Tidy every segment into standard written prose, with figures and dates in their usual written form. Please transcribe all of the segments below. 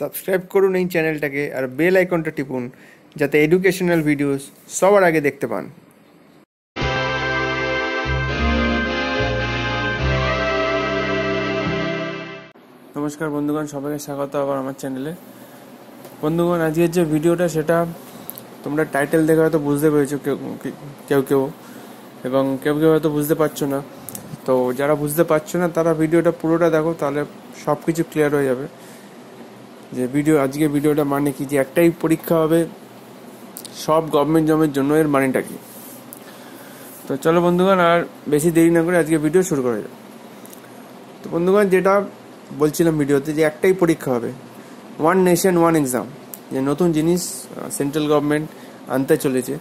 Subscribe করুন এই চ্যানেলটাকে আর বেল আইকনটা টিপুন যাতে এডুকেশনাল ভিডিওস সবার আগে দেখতে পান। নমস্কার বন্ধুগণ, সবাইকে স্বাগত আবার আমার চ্যানেলে। বন্ধুগণ, আজকের যে ভিডিওটা সেটা তোমরা টাইটেল দেখে হয়তো বুঝতে পেরেছো কেউ কেউ, এবং কেউ কেউ হয়তো বুঝতে পারছো না। তো যারা বুঝতে পারছো না তারা ভিডিওটা পুরোটা দেখো, তাহলে সব কিছু ক্লিয়ার হয়ে যাবে যে আজকে ভিডিওটা মানে কি, যে একটাই পরীক্ষা হবে সব গভর্নমেন্ট জবের জন্য, এর মানেটা কি। তো চলো বন্ধুগণ, আর বেশি দেরি না করে আজকে ভিডিও শুরু করা যাবে। তো বন্ধুগণ, যেটা বলছিলাম ভিডিওতে, যে একটাই পরীক্ষা হবে, ওয়ান নেশন ওয়ান এক্সাম, যে নতুন জিনিস সেন্ট্রাল গভর্নমেন্ট আনতে চলেছে,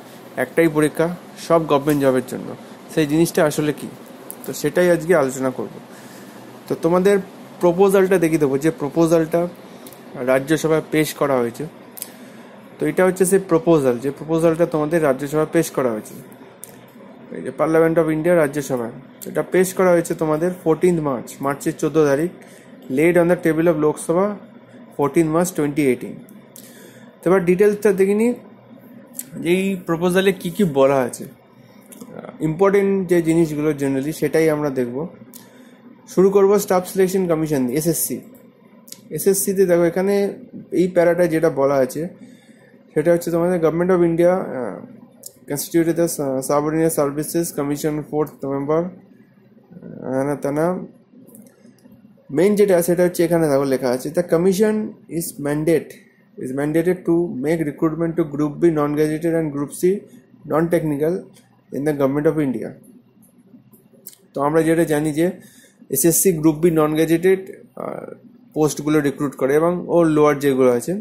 একটাই পরীক্ষা সব গভর্নমেন্ট জবের জন্য। সেই জিনিসটা আসলে কি, তো সেটাই আজকে আলোচনা করব। তো তোমাদের প্রপোজালটা দেখিয়ে দেবো, যে প্রপোজালটা রাজ্যসভায় পেশ করা হয়েছে। তো এটা হচ্ছে সেই প্রপোজাল, যে প্রপোজালটা তোমাদের রাজ্যসভায় পেশ করা হয়েছে, এই যে পার্লামেন্ট অফ ইন্ডিয়া রাজ্যসভায় এটা পেশ করা হয়েছে তোমাদের 14 মার্চের 14 তারিখ, laid on the table of Lok Sabha 14 March 2018। তো এবার ডিটেলসটা দেখে নিই যে এই প্রপোজালে কী কী বলা আছে। ইম্পর্টেন্ট যে জিনিসগুলো জেনারেলি সেটাই আমরা দেখব। শুরু করব স্টাফ সিলেকশন কমিশন দিয়ে, এসএসসিতে দেখো এখানে এই প্যারাটা যেটা বলা আছে সেটা হচ্ছে তোমাদের government of India constituted the subordinate services commission 4th November তানা। মেন যেটা সেটা হচ্ছে এখানে দেখো লেখা আছে the commission is mandated to make recruitment to Group B non-gazetted and Group C non-technical in the Government of India. তো আমরা যেটা জানি যে SSC group B non gazetted পোস্টগুলো রিক্রুট করে, এবং ও লোয়ার যেগুলো আছে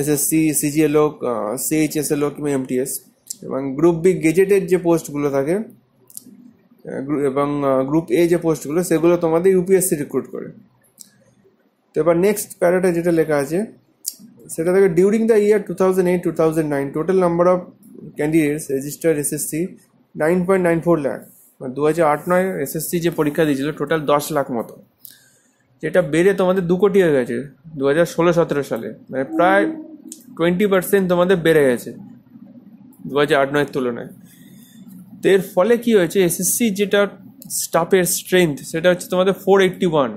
এসএসসি সিজিএল হোক সিএইচএসএল হোক কিংবা এমটিএস, এবং গ্রুপ বি গেজেটেড যে পোস্টগুলো থাকে এবং গ্রুপ এ যে পোস্টগুলো সেগুলো তোমাদের ইউপিএসসি রিক্রুট করে। তো এবার নেক্সট প্যারাটা যেটা লেখা আছে সেটা থেকে during the year 2008-2009 total number of candidates registered SSC 9.94 lakh. 2008-09 SSC যে পরীক্ষা দিয়েছিল টোটাল 10 লাখ মতো, যেটা বেড়ে তোমাদের 2 কোটি হয়ে গেছে 2016-17 সালে, মানে প্রায় 20% তোমাদের বেড়ে গেছে 2008-09 তুলনায়। তো এর ফলে কী হয়েছে, এসএসসি যেটা স্টাফের স্ট্রেংথ সেটা হচ্ছে তোমাদের 481,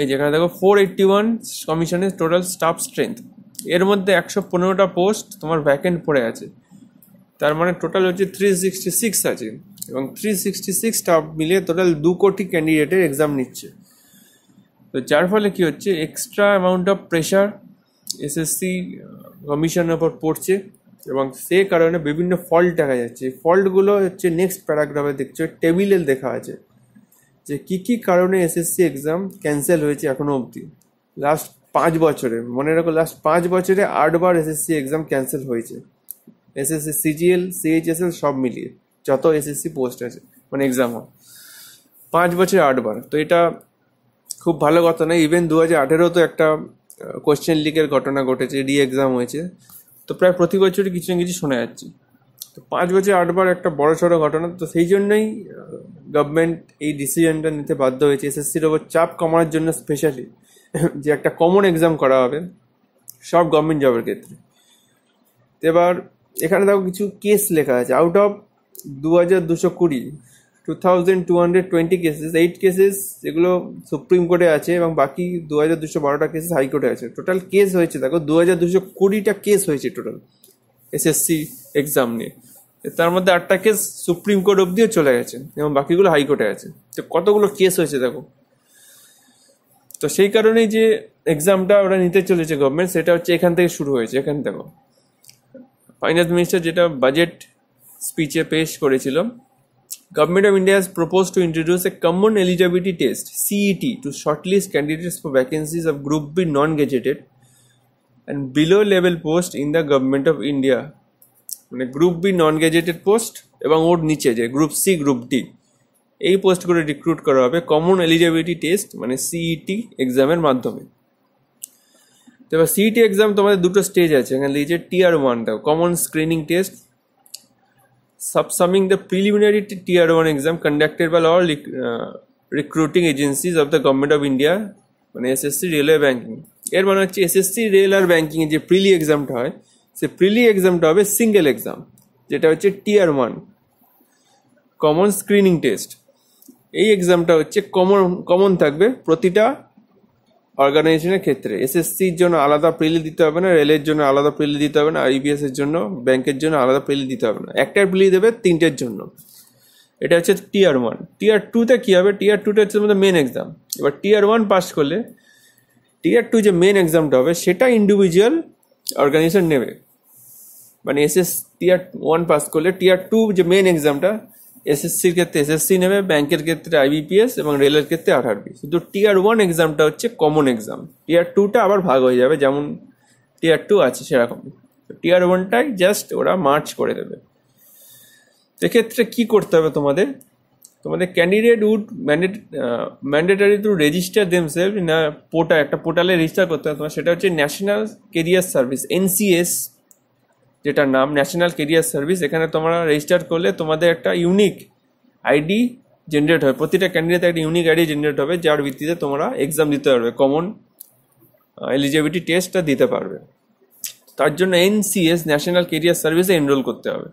এই যেখানে দেখো 481 কমিশনের টোটাল স্টাফ স্ট্রেংথ। এর মধ্যে 115টা পোস্ট তোমার ভ্যাকেন্ট পড়ে আছে, তার মানে টোটাল হচ্ছে 366 আছে, এবং 366 স্টাফ মিলিয়ে টোটাল 2 কোটি ক্যান্ডিডেটের এক্সাম নিচ্ছে। তো যার ফলে কী হচ্ছে, extra amount of pressure SSC কমিশনের ওপর পড়ছে, এবং সে কারণে বিভিন্ন ফল্ট দেখা যাচ্ছে। এই ফল্টগুলো হচ্ছে নেক্সট প্যারাগ্রাফে দেখছো, টেবিলে দেখা আছে যে কী কী কারণে এসএসসি এক্সাম ক্যান্সেল হয়েছে এখনও অবধি। লাস্ট 5 বছরে মনে রাখো, লাস্ট 5 বছরে 8 বার এসএসসি এক্সাম ক্যান্সেল হয়েছে, এসএসসি সিজিএল সিএইচএসএল সব মিলিয়ে যত এসএসসি পোস্ট আছে মানে এক্সাম হয়, 5 বছরে 8 বার। তো এটা খুব ভালো কথা নয়। ইভেন 2018 তো একটা কোয়েশ্চেন লিকের ঘটনা ঘটেছে, রি এক্সাম হয়েছে। তো প্রায় প্রতি বছরই কিছু না কিছু শোনা যাচ্ছে। তো 5 বছরে 8 বার একটা বড়সড় ঘটনা। তো সেই জন্যই গভর্নমেন্ট এই ডিসিশনটা নিতে বাধ্য হয়েছে, এসএসসির ওপর চাপ কমানোর জন্য, স্পেশালি যে একটা কমন এক্সাম করা হবে সব গভর্নমেন্ট জবের ক্ষেত্রে। এবার এখানে দেখো কিছু কেস লেখা আছে, আউট অফ 2220 2220 কেসেস 8 কেসেস যেগুলো সুপ্রিম কোর্টে আছে, এবং বাকি 2212টা কেসেস হাইকোর্টে আছে। টোটাল কেস হয়েছে দেখো 2220টা কেস হয়েছে টোটাল এসএসসি এক্সাম নিয়ে। তার মধ্যে 8টা কেস সুপ্রিম কোর্ট অবধিও চলে গেছে, এবং বাকিগুলো হাইকোর্টে আছে। তো কতগুলো কেস হয়েছে দেখো। তো সেই কারণেই যে এক্সামটা ওরা নিতে চলেছে গভর্নমেন্ট, সেটা হচ্ছে এখান থেকে শুরু হয়েছে। এখান থেকে ফাইন্যান্স মিনিস্টার যেটা বাজেট স্পিচে পেশ করেছিল, government of India has propose to introduce a common eligibility test CET to shortlist candidates for vacancies of group B non gazetted and below level post in the government of India, মানে group B non gazetted post এবং ওর নিচে যে group C group D এই পোস্টগুলো recruit করা হবে common eligibility test মানে সিইটি এক্সামের মাধ্যমে। তো এবার সিইটি এক্সাম তোমাদের 2 স্টেজ আছে, এখানে লিখেছে Tier 1 common screening test subsuming the preliminary Tier 1 exam conducted by all recruiting agencies of the Government of India মানে এসএসসি রেলওয়ে ব্যাংকিং। এর মানে হচ্ছে এসএসসি রেল আর ব্যাংকিংয়ে যে প্রিলি এক্সামটা হয় সে প্রিলি এক্সামটা হবে সিঙ্গেল এক্সাম, যেটা হচ্ছে টিআর 1 কমন স্ক্রিনিং টেস্ট। এই এক্সামটা হচ্ছে কমন থাকবে প্রতিটা অর্গানাইজেশনের ক্ষেত্রে। এসএসসির জন্য আলাদা প্রিলি দিতে হবে না, রেলের জন্য আলাদা প্রিলি দিতে হবে না, আইবিপিএস এর জন্য, ব্যাংকের জন্য আলাদা প্রিলি দিতে হবে না, একটার প্রিলি দেবে তিনটের জন্য। এটা হচ্ছে টিআর 1। টিআর 2-তে কী হবে? টিআর 2-টা হচ্ছে তোমাদের মেন এক্সাম। এবার টিআর 1 পাস করলে টিআর 2 যে মেন এক্সামটা হবে সেটা ইন্ডিভিজুয়াল অর্গানাইজেশন নেবে। মানে টিআর 1 পাস করলে টিআর 2 যে মেন এক্সামটা এসএসসির ক্ষেত্রে এসএসসি নেবে, ব্যাংকের ক্ষেত্রে আইবিপিএস এবং রেলের ক্ষেত্রে আরআরবি। কিন্তু টিআর 1 এক্সামটা হচ্ছে কমন এক্সাম। টিআর 2-টা আবার ভাগ হয়ে যাবে, যেমন টিআর 2 আছে সেরকম টিআর 1-টাই জাস্ট ওরা মার্চ করে দেবে। এক্ষেত্রে কী করতে হবে তোমাদের? তোমাদের candidate would mandatory to register themselves না পোর্টাল, একটা পোর্টালে রেজিস্টার করতে হবে তোমার। সেটা হচ্ছে ন্যাশনাল কেরিয়ার সার্ভিস, এনসিএস যেটার নাম, ন্যাশনাল কেরিয়ার সার্ভিস। এখানে তোমরা রেজিস্টার করলে তোমাদের একটা ইউনিক আইডি জেনারেট হবে, প্রতিটা ক্যান্ডিডেট একটা ইউনিক আইডি জেনারেট হবে, যার ভিত্তিতে তোমরা এক্সাম দিতে পারবে, কমন এলিজিবিলিটি টেস্টটা দিতে পারবে। তার জন্য এনসিএস ন্যাশনাল কেরিয়ার সার্ভিসে এনরোল করতে হবে।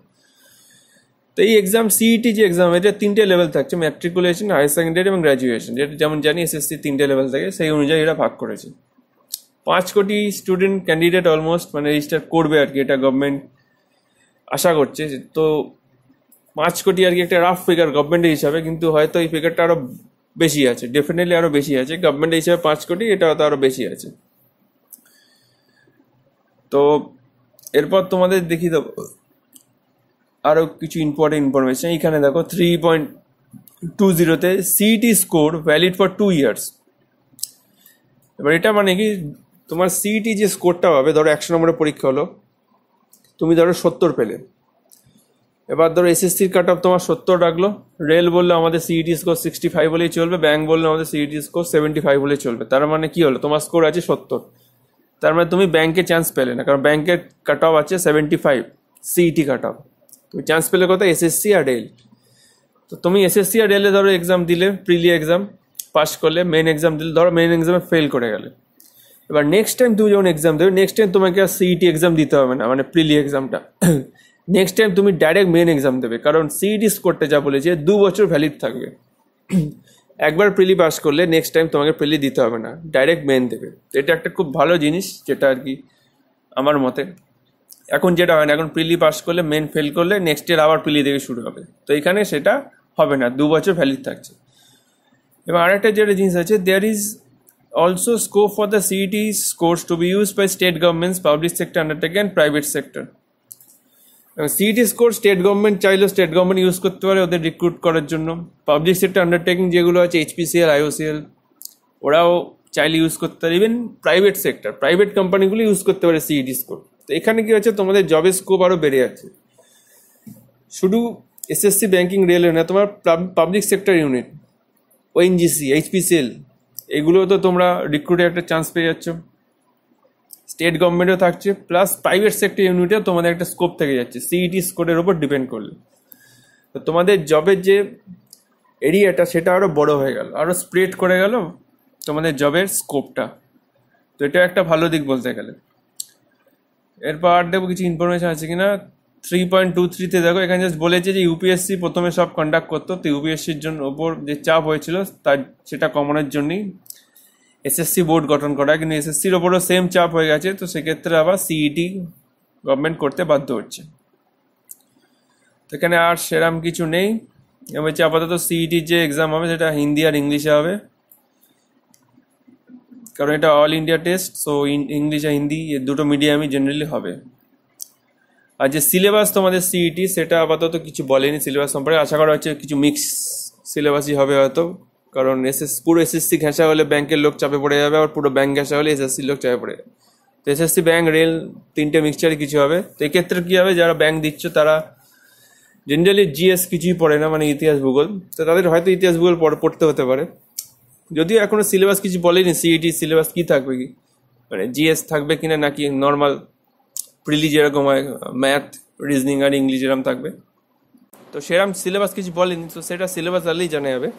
তো এই এক্সাম সিইটি যে এক্সাম, এটা তিনটে লেভেল থাকছে, ম্যাট্রিকুলেশন, হায়ার সেকেন্ডারি এবং গ্র্যাজুয়েশন। যেটা যেমন জানি এসএসসি তিনটে লেভেল থাকে, সেই অনুযায়ী এটা ভাগ করেছে। 5 কোটি স্টুডেন্ট ক্যান্ডিডেট অলমোস্ট মানে রেজিস্টার করবে আর কি, এটা গভর্নমেন্ট আশা করছে। তো 5 কোটি আর কি একটা রাফ ফিগার গভর্নমেন্টের হিসাবে, কিন্তু হয়তো এই ফিগারটা আরও বেশি আছে, ডেফিনেটলি আরও বেশি আছে গভর্নমেন্টের হিসাবে 5 কোটি, এটা হয়তো আরও বেশি আছে। তো এরপর তোমাদের দেখিয়ে দেবো আরও কিছু ইনফরমেশন। এখানে দেখো 3.20-তে CET score valid for 2 years। এবার এটা মানে কি, তোমার সিইটি যে স্কোরটা পাবে, ধরো 100 নম্বরের পরীক্ষা হলো, তুমি ধরো 70 পেলে। এবার ধরো এসএসসির কাট অফ তোমার 70 রাখলো, রেল বললো আমাদের সিইটি স্কোর 65 বলেই চলবে, ব্যাংক বললো আমাদের সিইটি স্কোর 75 বলে চলবে। তার মানে কি হলো, তোমার স্কোর আছে 70, তার মানে তুমি ব্যাংকে চান্স পেলে না, কারণ ব্যাংকের কাট অফ আছে 75 সিইটি কাট অফ। তুমি চান্স পেলে কথা এসএসসি আর রেল। তো তুমি এসএসসি আর রেলে ধরো এক্সাম দিলে, প্রিলি এক্সাম পাস করলে, মেন এক্সাম দিলে, ধরো মেন এক্সামে ফেল করে গেলে। এবার নেক্সট টাইম তুমি যখন এক্সাম দেবে, নেক্সট টাইম তোমাকে আর সিইটি এক্সাম দিতে হবে না, মানে প্রিলি এক্সামটা। নেক্সট টাইম তুমি ডাইরেক্ট মেন এক্সাম দেবে, কারণ সিইটি স্কোরটা যা বলেছে 2 বছর ভ্যালিড থাকবে। একবার প্রিলি পাস করলে নেক্সট টাইম তোমাকে প্রিলি দিতে হবে না, ডাইরেক্ট মেন দেবে। এটা একটা খুব ভালো জিনিস, যেটা আর কি আমার মতে। এখন যেটা হয় না, এখন প্রিলি পাস করলে মেন ফেল করলে নেক্সট ইয়ার আবার প্রিলি থেকে শুরু হবে। তো এখানে সেটা হবে না, 2 বছর ভ্যালিড থাকছে। এবং আরেকটা যেটা জিনিস আছে, there is also scope for the CET scores to be use by state governments, public sector undertake and private sector. এবং সিইটি স্কোর স্টেট গভর্নমেন্ট চাইলেও স্টেট গভর্নমেন্ট ইউজ করতে পারে ওদের রিক্রুট করার জন্য। পাবলিক সেক্টর আন্ডারটেকিং যেগুলো আছে HPCL, IOCL, ওরাও চাইলে ইউজ করতে পারে। ইভেন প্রাইভেট সেক্টর, প্রাইভেট কোম্পানিগুলো ইউজ করতে পারে সিইটি স্কোর। তো এখানে কী হচ্ছে, তোমাদের জবের স্কোপ আরও বেড়ে যাচ্ছে। শুধু এসএসসি, ব্যাংকিং, রেলওয়ে না, তোমার public sector unit, ONGC, HPCL, এগুলোও তো তোমরা রিক্রুটে একটা চান্স পেয়ে যাচ্ছ। স্টেট গভর্নমেন্টও থাকছে, প্লাস প্রাইভেট সেক্টর ইউনিটেও তোমাদের একটা স্কোপ থেকে যাচ্ছে সিইটি স্কোরের ওপর ডিপেন্ড করলে। তো তোমাদের জবের যে এরিয়াটা সেটা আরও বড় হয়ে গেল, আরও স্প্রেড করে গেল তোমাদের জবের স্কোপটা। তো এটা একটা ভালো দিক বলতে গেলে। এরপর আর দেখবো কিছু ইনফরমেশান আছে কিনা। 3.23-তে দেখো এখানে জাস্ট বলেছে যে ইউপিএসসি প্রথমে সব কন্ডাক্ট করতো। তো ইউপিএসসির জন্য ওপর যে চাপ হয়েছিল তার সেটা কমানোর জন্যই এসএসসি বোর্ড গঠন করা, কিন্তু এসএসসির ওপরও সেম চাপ হয়ে গেছে। তো সেক্ষেত্রে আবার সিইটি গভর্নমেন্ট করতে বাধ্য হচ্ছে। তো এখানে আর সেরকম কিছু নেই। এবার হচ্ছে আপাতত সিইটির যে এক্সাম হবে সেটা হিন্দি আর ইংলিশে হবে, কারণ এটা all India test. So English আর হিন্দি এ দুটো মিডিয়ামই জেনারেলি হবে। আর যে সিলেবাস তোমাদের সিইটি, সেটা আপাতত কিছু বলেনি সিলেবাস সম্পর্কে। আশা করা হচ্ছে কিছু মিক্স সিলেবাসই হবে হয়তো, কারণ পুরো এসএসসি ঘেঁষা হলে ব্যাংকের লোক চাপে পড়ে যাবে, আর পুরো ব্যাংক ঘেঁষা হলে এসএসসির লোক চাপে পড়ে যাবে। তো এসএসসি, ব্যাংক, রেল তিনটে মিক্সচারে কিছু হবে। তো এক্ষেত্রে কী হবে, যারা ব্যাংক দিচ্ছ তারা জেনারেলি জিএস কিছুই পড়ে না, মানে ইতিহাস ভূগোল। তো তাদের হয়তো ইতিহাস ভূগোল পড়তে হতে পারে, যদিও এখনও সিলেবাস কিছু বলেনি সিইটি সিলেবাস কী থাকবে, কি মানে জিএস থাকবে কি না, নাকি নর্মাল প্রিলি যেরকম হয় ম্যাথ, রিজনিং আর ইংলিশ এরকম থাকবে। তো সেরকম সিলেবাস কিছু বলেনি, তো সেটা সিলেবাস আলেই জানা যাবে।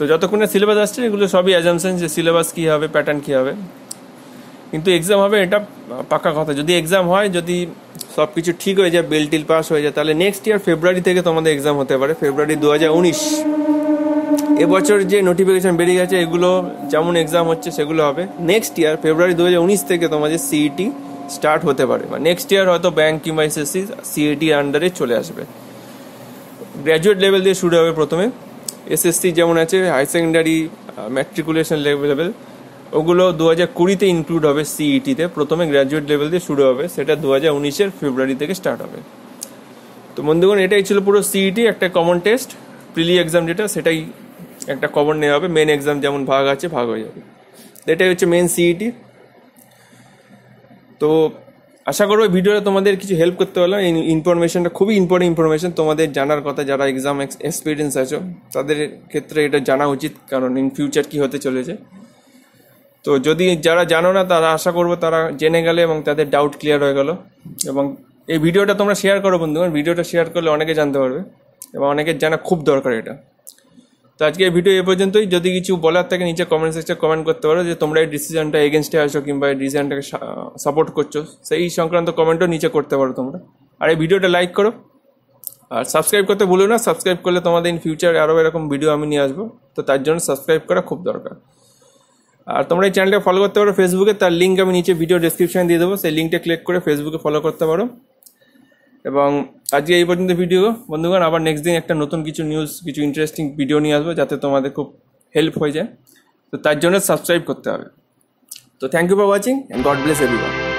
তো যতক্ষণ না সিলেবাস আসছে এগুলো সবই অ্যাজাম্পশন যে সিলেবাস কী হবে, প্যাটার্ন কী হবে, কিন্তু এক্সাম হবে এটা পাকা কথা। যদি এক্সাম হয়, যদি সব কিছু ঠিক হয়ে যায়, বেল টিল পাস হয়ে যায়, তাহলে নেক্সট ইয়ার ফেব্রুয়ারি থেকে তোমাদের এক্সাম হতে পারে, ফেব্রুয়ারি 2019। এবছর যে নোটিফিকেশান বেরিয়ে গেছে এগুলো যেমন এক্সাম হচ্ছে সেগুলো হবে। নেক্সট ইয়ার ফেব্রুয়ারি 2019 থেকে তোমাদের সিইটি স্টার্ট হতে পারে, বা নেক্সট ইয়ার হয়তো ব্যাংক কিংবা এসএসসি সিইটির আন্ডারে চলে আসবে। গ্র্যাজুয়েট লেভেল দিয়ে শুরু হবে প্রথমে। এসএসসি যেমন আছে, হাই সেকেন্ডারি ম্যাট্রিকুলেশন লেভেল, ওগুলো 2020-তে ইনক্লুড হবে সিইটিতে। প্রথমে গ্র্যাজুয়েট লেভেল দিয়ে শুরু হবে, সেটা 2019-এর ফেব্রুয়ারি থেকে স্টার্ট হবে। তো বন্ধুগণ, এটাই ছিল পুরো সিইটি, একটা কমন টেস্ট, প্রিলি এক্সাম যেটা সেটাই একটা কমন নেওয়া হবে। মেন এক্সাম যেমন ভাগ আছে ভাগ হয়ে যাবে, এটাই হচ্ছে মেন সিইটি। তো আশা করবো ভিডিওটা তোমাদের কিছু হেল্প করতে পারলাম। এই ইনফরমেশানটা খুবই ইম্পর্টেন্ট ইনফরমেশান, তোমাদের জানার কথা, যারা এক্সাম এক্সপিরিয়েন্স আছো তাদের ক্ষেত্রে এটা জানা উচিত, কারণ ইন ফিউচার কী হতে চলেছে। তো যদি যারা জানো না তারা, আশা করবো তারা জেনে গেলে এবং তাদের ডাউট ক্লিয়ার হয়ে গেল। এবং এই ভিডিওটা তোমরা শেয়ার করো বন্ধুগণ, ভিডিওটা শেয়ার করলে অনেকে জানতে পারবে এবং অনেকের জানা খুব দরকার এটা। তো আজকে এই ভিডিও এ পর্যন্তই। যদি কিছু বলার থাকে নিচে কমেন্ট সেকশনে কমেন্ট করতে পারো, যে তোমরা এই ডিসিশনটা এগেনস্টে আসো কিংবা এই ডিসিশনটাকে সাপোর্ট করছো, সেই সংক্রান্ত কমেন্টও নিচে করতে পারো তোমরা। আর এই ভিডিওটা লাইক করো আর সাবস্ক্রাইব করতে ভুলো না। সাবস্ক্রাইব করলে তোমাদের ইন ফিউচার আরও এরকম ভিডিও আমি নিয়ে আসবো, তো তার জন্য সাবস্ক্রাইব করা খুব দরকার। আর তোমরা এই চ্যানেলটা ফলো করতে পারো ফেসবুকে, তার লিঙ্ক আমি নিচে ভিডিও ডেসক্রিপশানে দিয়ে দেবো, সেই লিঙ্কটা ক্লিক করে ফেসবুকে ফলো করতে পারো। এবং আজকে এই পর্যন্ত ভিডিও বন্ধুগণ, আবার নেক্সট দিন একটা নতুন কিছু নিউজ, কিছু ইন্টারেস্টিং ভিডিও নিয়ে আসবো, যাতে তোমাদের খুব হেল্প হয়ে যায়। তো তার জন্য সাবস্ক্রাইব করতে হবে। তো thank you for watching and God bless everyone.